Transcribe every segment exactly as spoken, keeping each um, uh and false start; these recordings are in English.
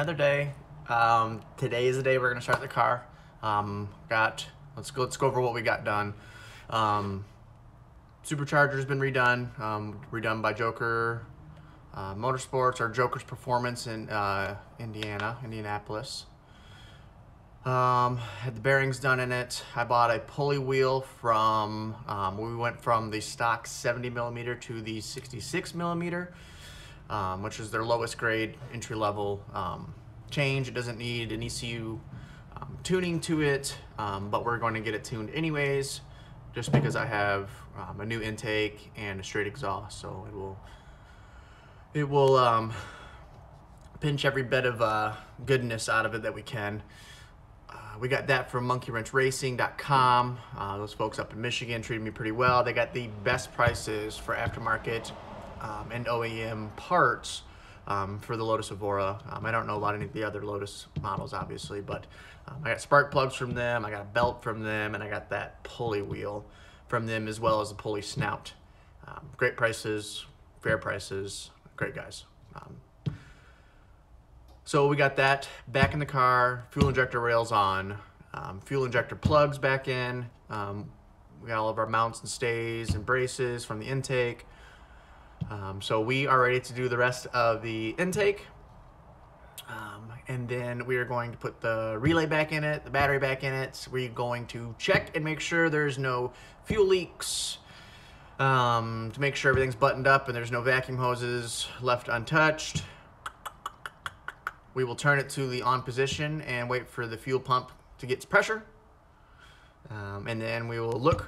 another day. Um, today is the day we're gonna start the car. Um, got let's go let's go over what we got done. Um, supercharger's been redone, um, redone by Joker uh, Motorsports or Joker's Performance in uh, Indiana, Indianapolis. Um, had the bearings done in it. I bought a pulley wheel from, um, we went from the stock seventy millimeter to the sixty-six millimeter, um, which is their lowest grade entry level um, change. It doesn't need an E C U um, tuning to it, um, but we're going to get it tuned anyways, just because I have um, a new intake and a straight exhaust, so it will, it will um, pinch every bit of uh, goodness out of it that we can. We got that from Monkey Wrench Racing dot com. Uh, those folks up in Michigan treated me pretty well. They got the best prices for aftermarket um, and O E M parts um, for the Lotus Evora. Um, I don't know about any of the other Lotus models, obviously, but um, I got spark plugs from them, I got a belt from them, and I got that pulley wheel from them, as well as the pulley snout. Um, great prices, fair prices, great guys. Um, So we got that back in the car, fuel injector rails on, um, fuel injector plugs back in. Um, we got all of our mounts and stays and braces from the intake. Um, so we are ready to do the rest of the intake. Um, and then we are going to put the relay back in it, the battery back in it. So we're going to check and make sure there's no fuel leaks, um, to make sure everything's buttoned up and there's no vacuum hoses left untouched. We will turn it to the on position and wait for the fuel pump to get its pressure. Um, and then we will look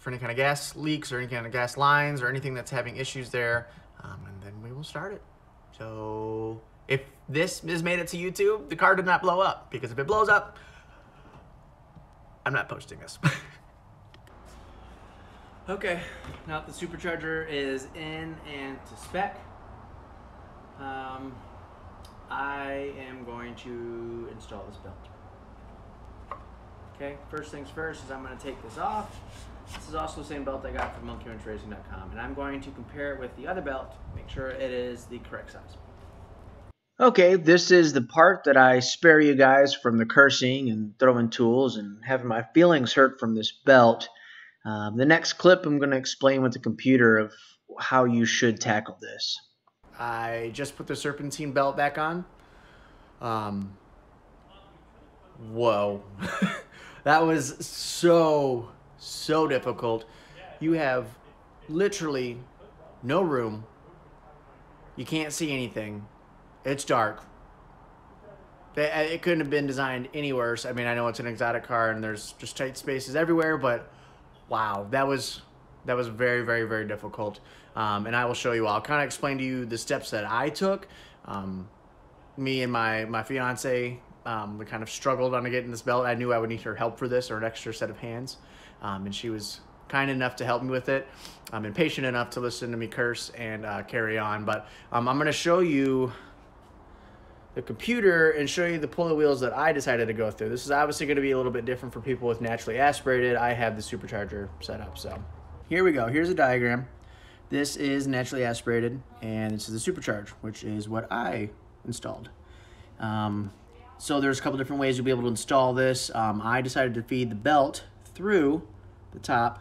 for any kind of gas leaks or any kind of gas lines or anything that's having issues there. Um, and then we will start it. So if this has made it to YouTube, the car did not blow up, because if it blows up, I'm not posting this. Okay, now the supercharger is in and to spec. Um, I am going to install this belt. Okay, first things first is I'm going to take this off. This is also the same belt I got from Monkey Wrench Racing dot com, and I'm going to compare it with the other belt, make sure it is the correct size. Okay, this is the part that I spare you guys from the cursing and throwing tools and having my feelings hurt from this belt. Um, the next clip I'm going to explain with the computer of how you should tackle this. I just put the serpentine belt back on. Um, whoa. That was so, so difficult. You have literally no room. You can't see anything. It's dark. It couldn't have been designed any worse. I mean, I know it's an exotic car and there's just tight spaces everywhere, but wow, that was... That was very, very, very difficult, um, and I will show you all. I'll kind of explain to you the steps that I took. Um, me and my, my fiance, um, we kind of struggled on getting this belt. I knew I would need her help for this, or an extra set of hands, um, and she was kind enough to help me with it, um, and patient enough to listen to me curse and uh, carry on. But um, I'm going to show you the computer and show you the pulley wheels that I decided to go through. This is obviously going to be a little bit different for people with naturally aspirated. I have the supercharger set up, so... Here we go, here's a diagram. This is naturally aspirated, and this is the supercharge, which is what I installed. Um, so there's a couple different ways you'll be able to install this. Um, I decided to feed the belt through the top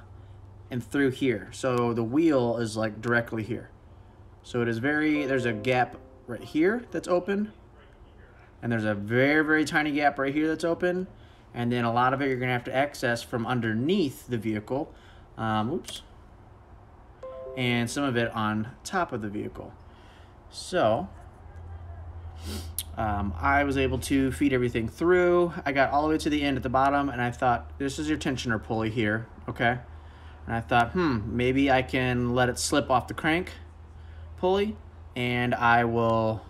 and through here. So the wheel is like directly here. So it is very, there's a gap right here that's open, and there's a very, very tiny gap right here that's open, and then a lot of it you're gonna have to access from underneath the vehicle. Um, oops, and some of it on top of the vehicle. So um, I was able to feed everything through. I got all the way to the end at the bottom, and I thought, this is your tensioner pulley here, okay? And I thought, hmm, maybe I can let it slip off the crank pulley, and I will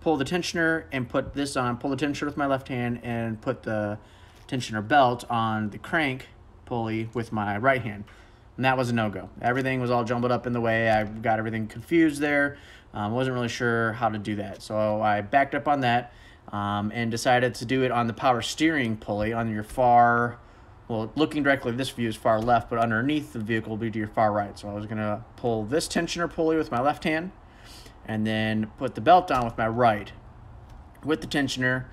pull the tensioner and put this on, pull the tensioner with my left hand and put the tensioner belt on the crank pulley with my right hand. And that was a no-go. Everything was all jumbled up in the way. I got everything confused there. I um, wasn't really sure how to do that. So I backed up on that um, and decided to do it on the power steering pulley on your far, well, looking directly, this view is far left, but underneath the vehicle will be to your far right. So I was gonna pull this tensioner pulley with my left hand and then put the belt on with my right. with the tensioner.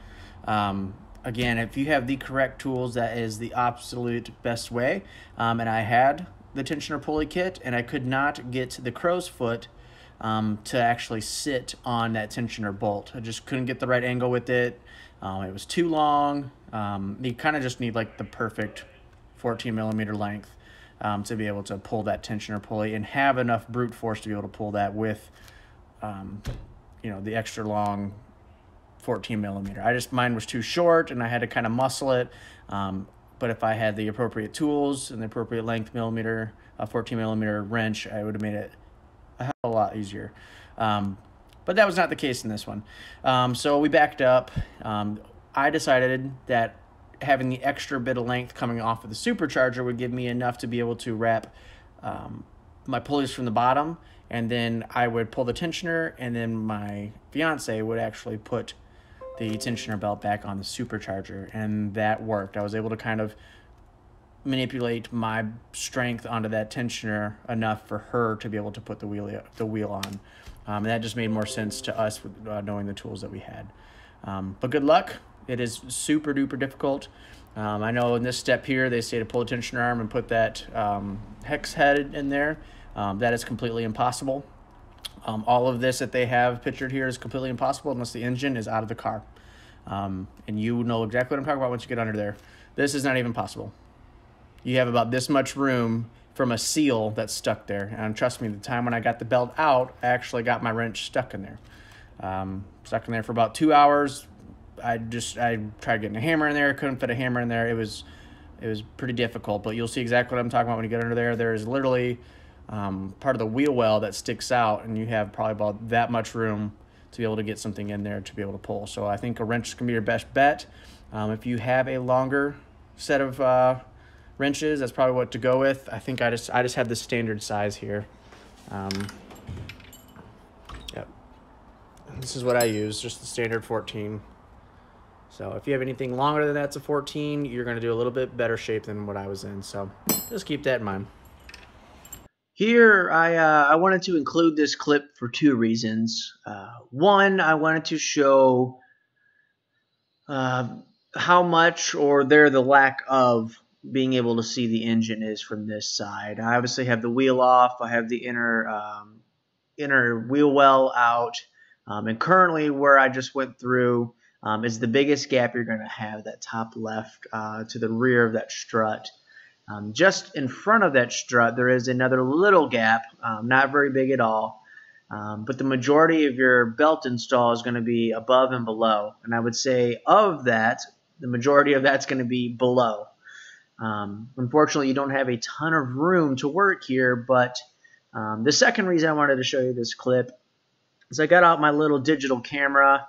Um, again, if you have the correct tools, that is the absolute best way. Um, and I had the tensioner pulley kit, and I could not get the crow's foot um, to actually sit on that tensioner bolt. I just couldn't get the right angle with it. Um, it was too long. Um, you kind of just need like the perfect fourteen millimeter length um, to be able to pull that tensioner pulley and have enough brute force to be able to pull that with, um, you know, the extra long fourteen millimeter. I just, mine was too short and I had to kind of muscle it. Um, but if I had the appropriate tools and the appropriate length millimeter, a fourteen millimeter wrench, I would have made it a hell of a lot easier. Um, but that was not the case in this one. Um, so we backed up. Um, I decided that having the extra bit of length coming off of the supercharger would give me enough to be able to wrap um, my pulleys from the bottom, and then I would pull the tensioner, and then my fiance would actually put the tensioner belt back on the supercharger, and that worked. I was able to kind of manipulate my strength onto that tensioner enough for her to be able to put the wheel, the wheel on. Um, and that just made more sense to us with, uh, knowing the tools that we had. Um, but good luck. It is super duper difficult. Um, I know in this step here, they say to pull the tensioner arm and put that um, hex head in there. Um, that is completely impossible. Um, all of this that they have pictured here is completely impossible unless the engine is out of the car. Um, and you know exactly what I'm talking about once you get under there. This is not even possible. You have about this much room from a seal that's stuck there. And trust me, the time when I got the belt out, I actually got my wrench stuck in there. Um, stuck in there for about two hours. I just, I tried getting a hammer in there. Couldn't fit a hammer in there. It was, it was pretty difficult, but you'll see exactly what I'm talking about when you get under there. There is literally um, part of the wheel well that sticks out, and you have probably about that much room to be able to get something in there to be able to pull. So I think a wrench is going to be your best bet. Um, if you have a longer set of uh, wrenches, that's probably what to go with. I think I just, I just have the standard size here. Um, yep. This is what I use, just the standard fourteen. So if you have anything longer than that's a fourteen, you're going to do a little bit better shape than what I was in. So just keep that in mind. Here, I, uh, I wanted to include this clip for two reasons. Uh, one, I wanted to show uh, how much, or there the lack of, being able to see the engine is from this side. I obviously have the wheel off. I have the inner, um, inner wheel well out. Um, and currently where I just went through, Um, is the biggest gap you're going to have, that top left uh, to the rear of that strut. Um, just in front of that strut, there is another little gap, um, not very big at all, um, but the majority of your belt install is going to be above and below, and I would say of that, the majority of that's going to be below. Um, unfortunately, you don't have a ton of room to work here, but um, the second reason I wanted to show you this clip is I got out my little digital camera.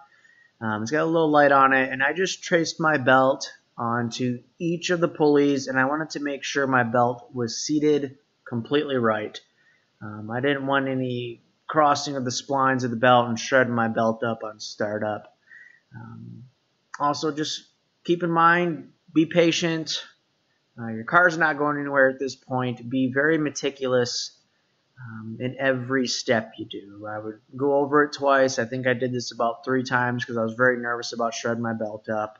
Um, it's got a little light on it, and I just traced my belt onto each of the pulleys, and I wanted to make sure my belt was seated completely right. Um, I didn't want any crossing of the splines of the belt and shredding my belt up on startup. Um, also, just keep in mind, be patient. Uh, your car's not going anywhere at this point. Be very meticulous Um, in every step you do. I would go over it twice. I think I did this about three times because I was very nervous about shredding my belt up.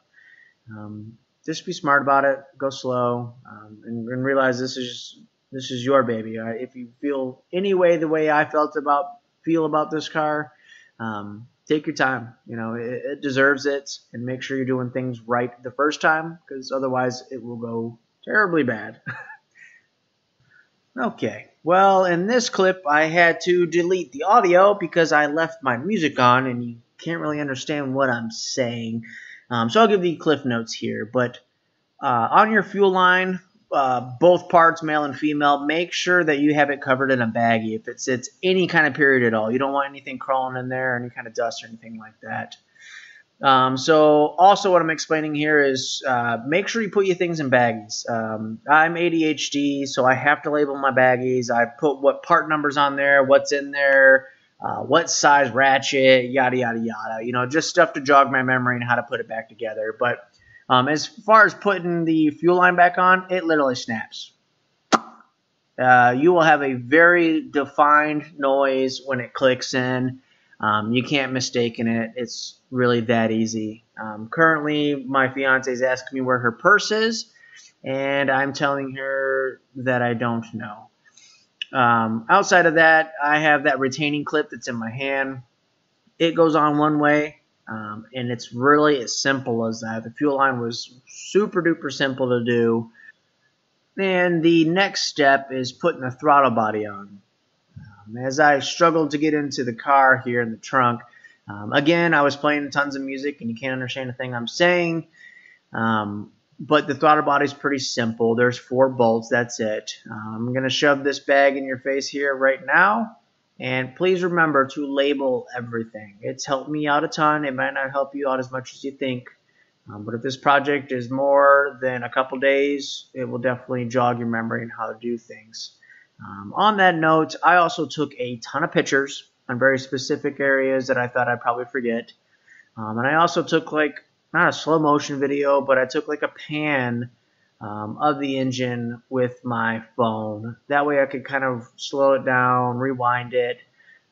Um, just be smart about it. Go slow, um, and, and realize this is this is your baby. Right? If you feel any way the way I felt about feel about this car, um, take your time. You know it, it deserves it, and make sure you're doing things right the first time, because otherwise it will go terribly bad. Okay, well, in this clip, I had to delete the audio because I left my music on and you can't really understand what I'm saying. Um, so I'll give the cliff notes here. But uh, on your fuel line, uh, both parts, male and female, make sure that you have it covered in a baggie if it sits any kind of period at all. You don't want anything crawling in there, any kind of dust or anything like that. Um, so also what I'm explaining here is uh, make sure you put your things in baggies. Um, I'm A D H D, so I have to label my baggies. I put what part numbers on there, what's in there, uh, what size ratchet, yada, yada, yada. You know, just stuff to jog my memory and how to put it back together. But um, as far as putting the fuel line back on, it literally snaps. Uh, you will have a very defined noise when it clicks in. Um, you can't mistake in it. It's really that easy. Um, currently, my fiance's asking me where her purse is, and I'm telling her that I don't know. Um, outside of that, I have that retaining clip that's in my hand. It goes on one way, um, and it's really as simple as that. The fuel line was super duper simple to do. And the next step is putting the throttle body on. Um, as I struggled to get into the car here in the trunk, um, again, I was playing tons of music and you can't understand a thing I'm saying. Um, but the throttle body is pretty simple. There's four bolts, that's it. Um, I'm going to shove this bag in your face here right now. And please remember to label everything. It's helped me out a ton. It might not help you out as much as you think. Um, but if this project is more than a couple days, it will definitely jog your memory on how to do things. Um, on that note, I also took a ton of pictures on very specific areas that I thought I'd probably forget. Um, and I also took, like, not a slow motion video, but I took like a pan um, of the engine with my phone. That way I could kind of slow it down, rewind it,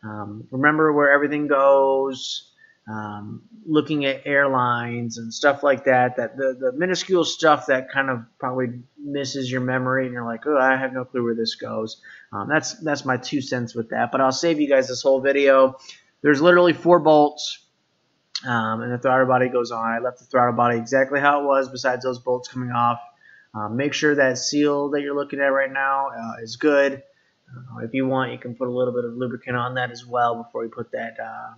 um, remember where everything goes. Um, looking at airlines and stuff like that, that the, the minuscule stuff that kind of probably misses your memory and you're like, oh, I have no clue where this goes. Um, that's, that's my two cents with that, but I'll save you guys this whole video. There's literally four bolts, um, and the throttle body goes on. I left the throttle body exactly how it was besides those bolts coming off. Um, make sure that seal that you're looking at right now uh, is good. Uh, if you want, you can put a little bit of lubricant on that as well before you put that uh,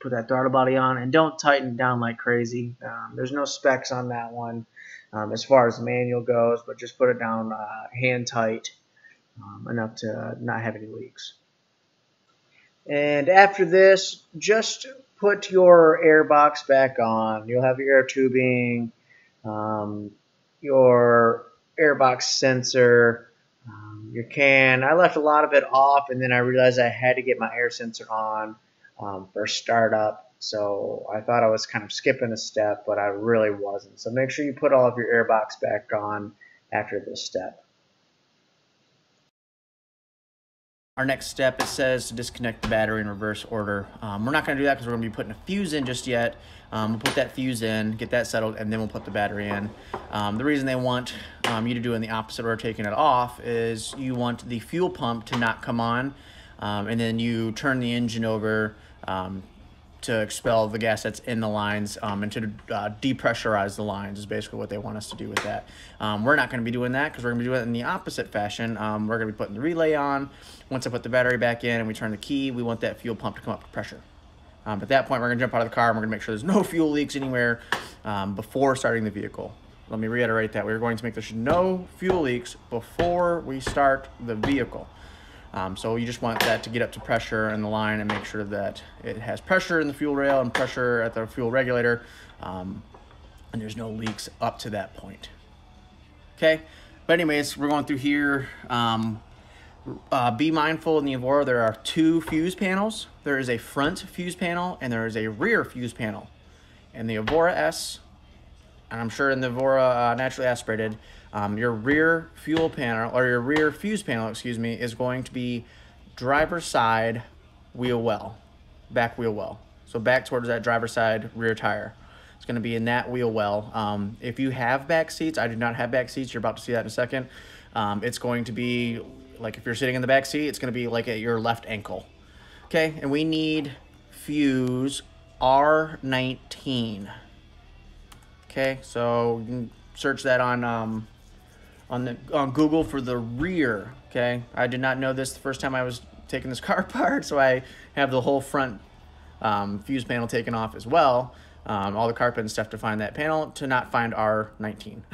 put that throttle body on, and don't tighten down like crazy. Um, there's no specs on that one um, as far as the manual goes, but just put it down uh, hand tight um, enough to not have any leaks. And after this, just put your air box back on. You'll have your air tubing, um, your air box sensor, um, your can. I left a lot of it off, and then I realized I had to get my air sensor on Um, for startup, so I thought I was kind of skipping a step, but I really wasn't. So make sure you put all of your air box back on after this step. Our next step, it says to disconnect the battery in reverse order. Um, we're not going to do that because we're going to be putting a fuse in just yet. Um, we'll put that fuse in, get that settled, and then we'll put the battery in. Um, the reason they want um, you to do in the opposite order, taking it off, is you want the fuel pump to not come on. Um, and then you turn the engine over um, to expel the gas that's in the lines um, and to uh, depressurize the lines is basically what they want us to do with that. Um, we're not going to be doing that because we're going to be doing it in the opposite fashion. Um, we're going to be putting the relay on. Once I put the battery back in and we turn the key, we want that fuel pump to come up to pressure. Um, at that point, we're going to jump out of the car and we're going to make sure there's no fuel leaks anywhere um, before starting the vehicle. Let me reiterate that. We're going to make there's no fuel leaks before we start the vehicle. Um, so you just want that to get up to pressure in the line and make sure that it has pressure in the fuel rail and pressure at the fuel regulator, um, and there's no leaks up to that point. Okay, but anyways, we're going through here. Um, uh, be mindful in the Evora, there are two fuse panels. There is a front fuse panel and there is a rear fuse panel. In the Evora S, and I'm sure in the Evora uh, naturally aspirated, Um, your rear fuel panel, or your rear fuse panel, excuse me, is going to be driver's side wheel well, back wheel well. So back towards that driver's side rear tire. It's going to be in that wheel well. Um, if you have back seats, I do not have back seats. You're about to see that in a second. Um, it's going to be, like if you're sitting in the back seat, it's going to be like at your left ankle. Okay, and we need fuse R nineteen. Okay, so you can search that on... Um, On, the, on Google for the rear, okay? I did not know this the first time I was taking this car apart, so I have the whole front um, fuse panel taken off as well, um, all the carpet and stuff to find that panel, to not find R nineteen.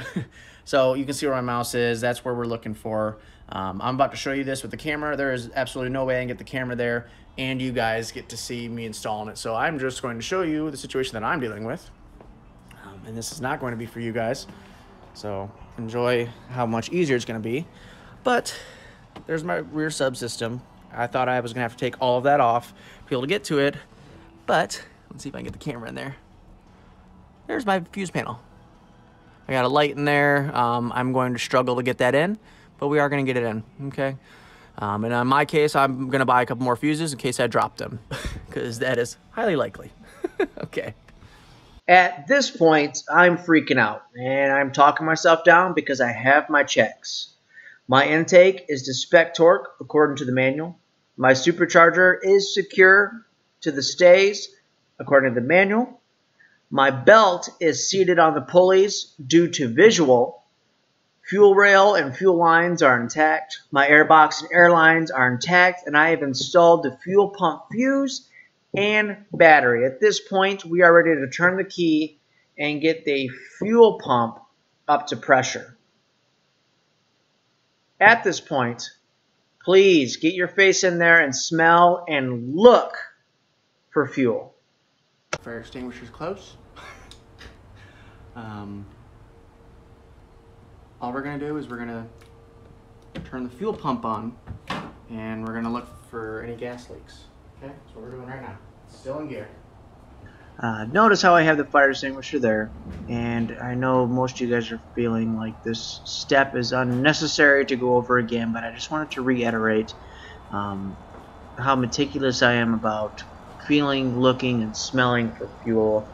So you can see where my mouse is. That's where we're looking for. Um, I'm about to show you this with the camera. There is absolutely no way I can get the camera there, and you guys get to see me installing it. So I'm just going to show you the situation that I'm dealing with, um, and this is not going to be for you guys. So enjoy how much easier it's going to be. But there's my rear subsystem. I thought I was going to have to take all of that off to be able to get to it. But let's see if I can get the camera in there. There's my fuse panel. I got a light in there. Um, I'm going to struggle to get that in, but we are going to get it in. Okay. Um, and in my case, I'm going to buy a couple more fuses in case I drop them, because that is highly likely. Okay. At this point, I'm freaking out, and I'm talking myself down because I have my checks. My intake is to spec torque, according to the manual. My supercharger is secure to the stays, according to the manual. My belt is seated on the pulleys due to visual. Fuel rail and fuel lines are intact. My airbox and air lines are intact, and I have installed the fuel pump fuse and battery. At this point, we are ready to turn the key and get the fuel pump up to pressure. At this point, please get your face in there and smell and look for fuel. Fire extinguisher's close. um, all we're going to do is we're going to turn the fuel pump on, and we're going to look for any gas leaks. Okay, that's what we're doing right now. Still in gear. Uh, notice how I have the fire extinguisher there, and I know most of you guys are feeling like this step is unnecessary to go over again, but I just wanted to reiterate um, how meticulous I am about feeling, looking, and smelling for fuel.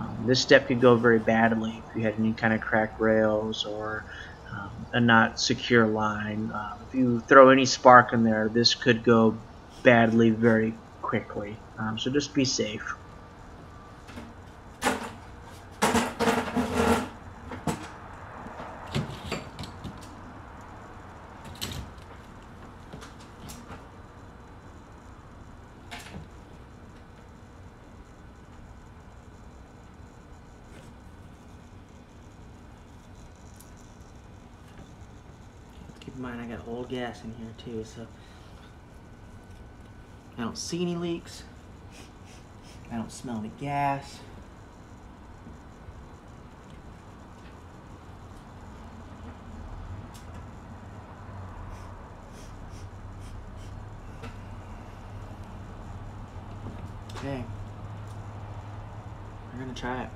Um, this step could go very badly if you had any kind of cracked rails or um, a not secure line. Uh, if you throw any spark in there, this could go badly very quickly, um, so just be safe. Keep in mind, I got old gas in here too, so I don't see any leaks. I don't smell any gas. Okay. We're gonna try it.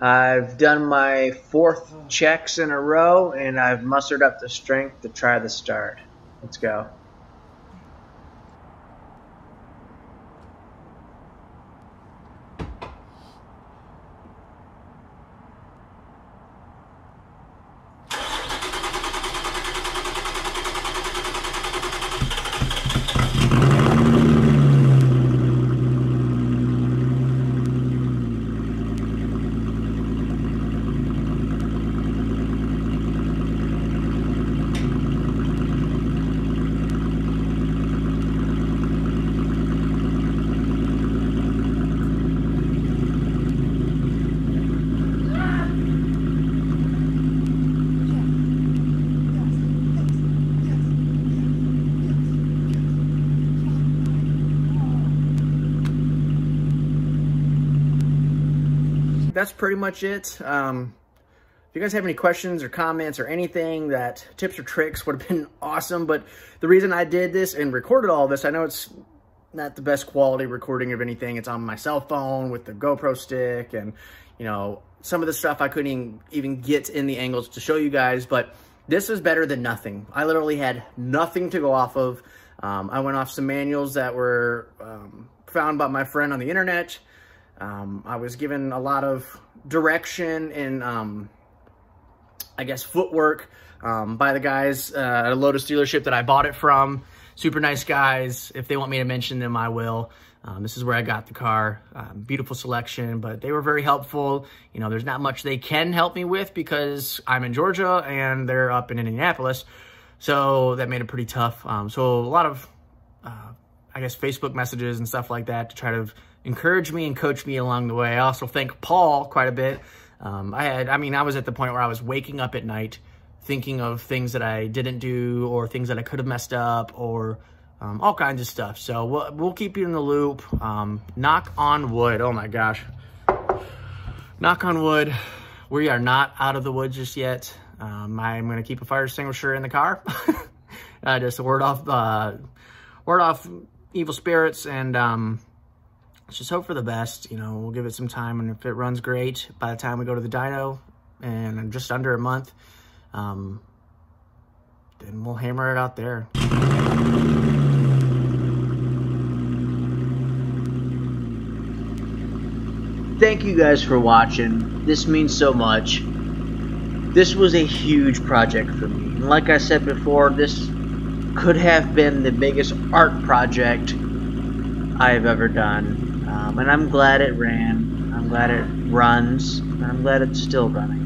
I've done my fourth oh. checks in a row, and I've mustered up the strength to try the start. Let's go. That's pretty much it. Um, if you guys have any questions or comments or anything, that tips or tricks would have been awesome. But the reason I did this and recorded all this, I know it's not the best quality recording of anything. It's on my cell phone with the GoPro stick, and you know, some of the stuff I couldn't even get in the angles to show you guys, but this is better than nothing. I literally had nothing to go off of. Um, I went off some manuals that were um, found by my friend on the internet. Um, I was given a lot of direction and, um, I guess, footwork um, by the guys uh, at a Lotus dealership that I bought it from. Super nice guys. If they want me to mention them, I will. Um, this is where I got the car. Um, beautiful selection, but they were very helpful. You know, there's not much they can help me with because I'm in Georgia and they're up in Indianapolis. So that made it pretty tough. Um, so a lot of, uh, I guess, Facebook messages and stuff like that to try to encourage me and coach me along the way. I also thank Paul quite a bit. Um, I had, I mean, I was at the point where I was waking up at night thinking of things that I didn't do or things that I could have messed up or um, all kinds of stuff. So we'll, we'll keep you in the loop. Um, knock on wood. Oh my gosh. Knock on wood. We are not out of the woods just yet. Um, I'm going to keep a fire extinguisher in the car. uh, just a word off, uh, word off evil spirits, and, um, let's just hope for the best. You know, we'll give it some time, and if it runs great, by the time we go to the dyno, and just under a month, um, and we'll hammer it out there. Thank you guys for watching. This means so much. This was a huge project for me. And like I said before, this could have been the biggest art project I've ever done. Um, and I'm glad it ran. I'm glad it runs. And I'm glad it's still running.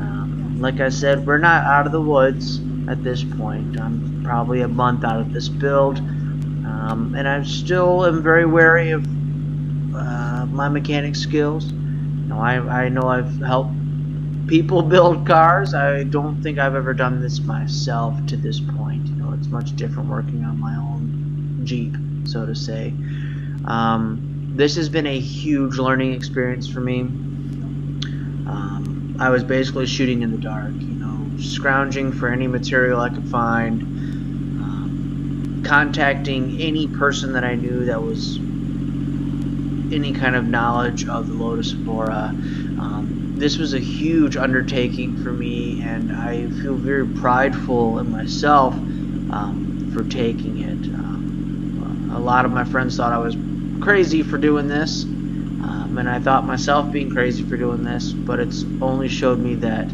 Um, like I said, we're not out of the woods at this point. I'm probably a month out of this build. Um, and I still am very wary of uh, my mechanic skills. You know, I, I know I've helped people build cars. I don't think I've ever done this myself to this point. You know, it's much different working on my own Jeep, so to say. Um, this has been a huge learning experience for me. Um, I was basically shooting in the dark, you know, scrounging for any material I could find, um, contacting any person that I knew that was any kind of knowledge of the Lotus Evora. Um, This was a huge undertaking for me, and I feel very prideful in myself um, for taking it. Um, a lot of my friends thought I was crazy for doing this, um, and I thought myself being crazy for doing this, but it's only showed me that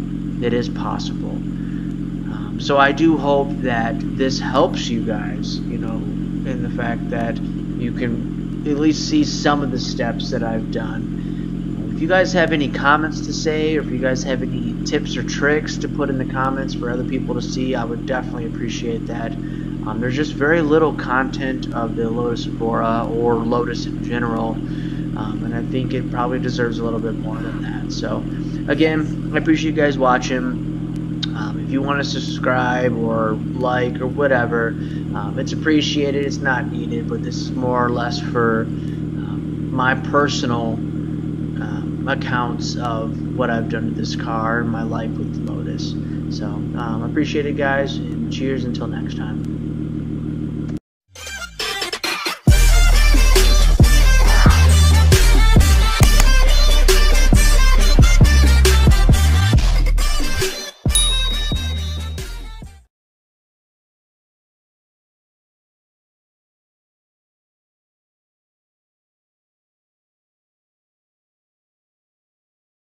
it is possible. Um, so I do hope that this helps you guys, you know, in the fact that you can at least see some of the steps that I've done. If you guys have any comments to say, or if you guys have any tips or tricks to put in the comments for other people to see, I would definitely appreciate that. Um, there's just very little content of the Lotus Evora or Lotus in general, um, and I think it probably deserves a little bit more than that. So, again, I appreciate you guys watching. Um, if you want to subscribe or like or whatever, um, it's appreciated. It's not needed, but this is more or less for um, my personal accounts of what I've done to this car and my life with Lotus. So I um, appreciate it, guys, and cheers until next time.